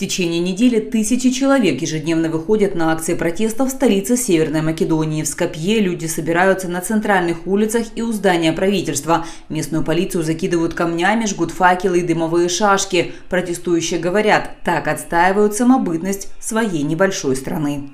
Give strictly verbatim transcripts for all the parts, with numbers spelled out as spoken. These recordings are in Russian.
В течение недели тысячи человек ежедневно выходят на акции протеста в столице Северной Македонии. В Скопье люди собираются на центральных улицах и у здания правительства. Местную полицию закидывают камнями, жгут факелы и дымовые шашки. Протестующие говорят, так отстаивают самобытность своей небольшой страны.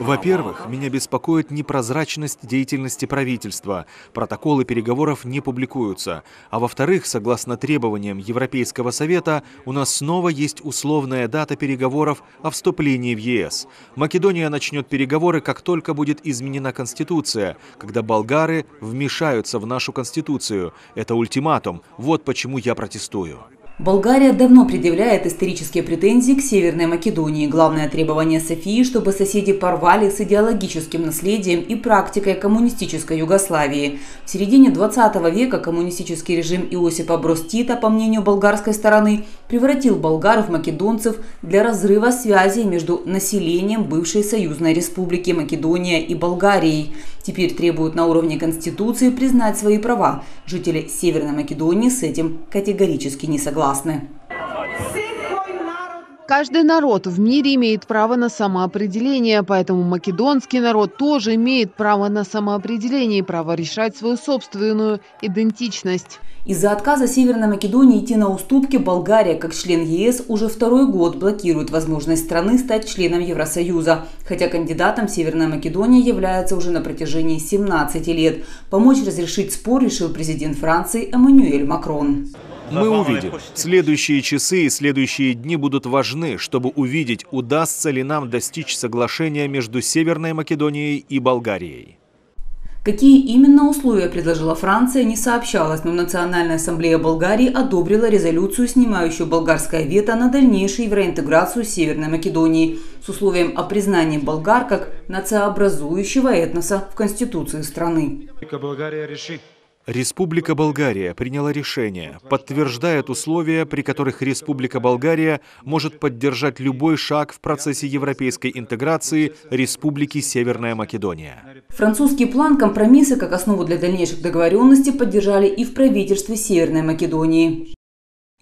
Во-первых, меня беспокоит непрозрачность деятельности правительства. Протоколы переговоров не публикуются. А во-вторых, согласно требованиям Европейского Совета, у нас снова есть условная дата переговоров о вступлении в Е С. Македония начнет переговоры, как только будет изменена Конституция, когда болгары вмешаются в нашу Конституцию. Это ультиматум. Вот почему я протестую. Болгария давно предъявляет исторические претензии к Северной Македонии. Главное требование Софии, чтобы соседи порвали с идеологическим наследием и практикой коммунистической Югославии. В середине двадцатого века коммунистический режим Иосипа Броз Тито, по мнению болгарской стороны, превратил болгаров в македонцев для разрыва связей между населением бывшей союзной республики Македония и Болгарией. Теперь требуют на уровне Конституции признать свои права. Жители Северной Македонии с этим категорически не согласны. Каждый народ в мире имеет право на самоопределение, поэтому македонский народ тоже имеет право на самоопределение и право решать свою собственную идентичность. Из-за отказа Северной Македонии идти на уступки Болгария, как член Е С, уже второй год блокирует возможность страны стать членом Евросоюза. Хотя кандидатом Северная Македония является уже на протяжении семнадцати лет. Помочь разрешить спор решил президент Франции Эммануэль Макрон. Мы увидим. Следующие часы и следующие дни будут важны, чтобы увидеть, удастся ли нам достичь соглашения между Северной Македонией и Болгарией. Какие именно условия предложила Франция, не сообщалось, но Национальная ассамблея Болгарии одобрила резолюцию, снимающую болгарское вето на дальнейшую евроинтеграцию Северной Македонии с условием о признании болгар как нациообразующего этноса в Конституции страны. Болгария решит. Республика Болгария приняла решение, подтверждает условия, при которых Республика Болгария может поддержать любой шаг в процессе европейской интеграции Республики Северная Македония. Французский план компромисса как основу для дальнейших договоренностей поддержали и в правительстве Северной Македонии.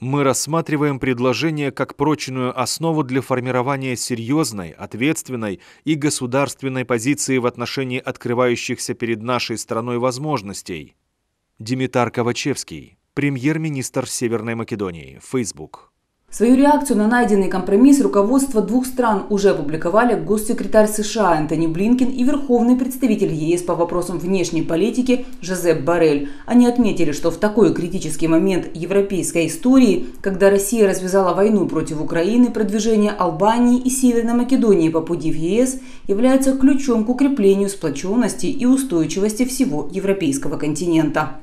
Мы рассматриваем предложение как прочную основу для формирования серьезной, ответственной и государственной позиции в отношении открывающихся перед нашей страной возможностей. Димитар Ковачевский, премьер-министр Северной Македонии, Facebook. Свою реакцию на найденный компромисс руководство двух стран уже опубликовали госсекретарь С Ш А Энтони Блинкен и верховный представитель Е С по вопросам внешней политики Жозеп Боррель. Они отметили, что в такой критический момент европейской истории, когда Россия развязала войну против Украины, продвижение Албании и Северной Македонии по пути в Е С является ключом к укреплению сплоченности и устойчивости всего европейского континента.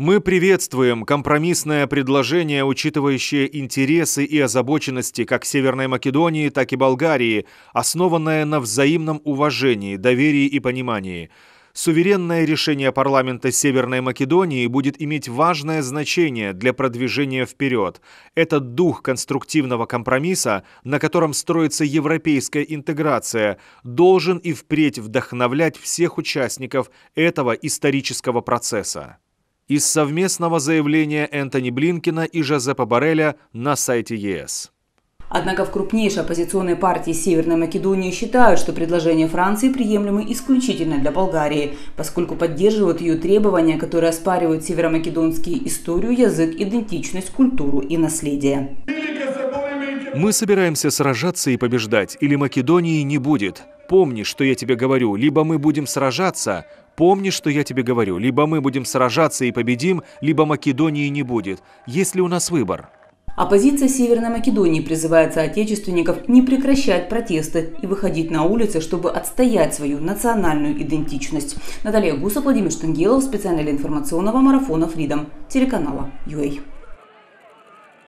Мы приветствуем компромиссное предложение, учитывающее интересы и озабоченности как Северной Македонии, так и Болгарии, основанное на взаимном уважении, доверии и понимании. Суверенное решение парламента Северной Македонии будет иметь важное значение для продвижения вперед. Это дух конструктивного компромисса, на котором строится европейская интеграция, должен и впредь вдохновлять всех участников этого исторического процесса. Из совместного заявления Энтони Блинкена и Жозепа Борреля на сайте Е С. Однако в крупнейшей оппозиционной партии Северной Македонии считают, что предложения Франции приемлемы исключительно для Болгарии, поскольку поддерживают ее требования, которые оспаривают северомакедонские историю, язык, идентичность, культуру и наследие. Мы собираемся сражаться и побеждать, или Македонии не будет. Помни, что я тебе говорю, либо мы будем сражаться... Помни, что я тебе говорю, либо мы будем сражаться и победим, либо Македонии не будет, если у нас выбор. Оппозиция Северной Македонии призывает соотечественников не прекращать протесты и выходить на улицы, чтобы отстоять свою национальную идентичность. Наталья Гуса, Владимир Штангелов, специально для информационного марафона Freedom, телеканала Ю А.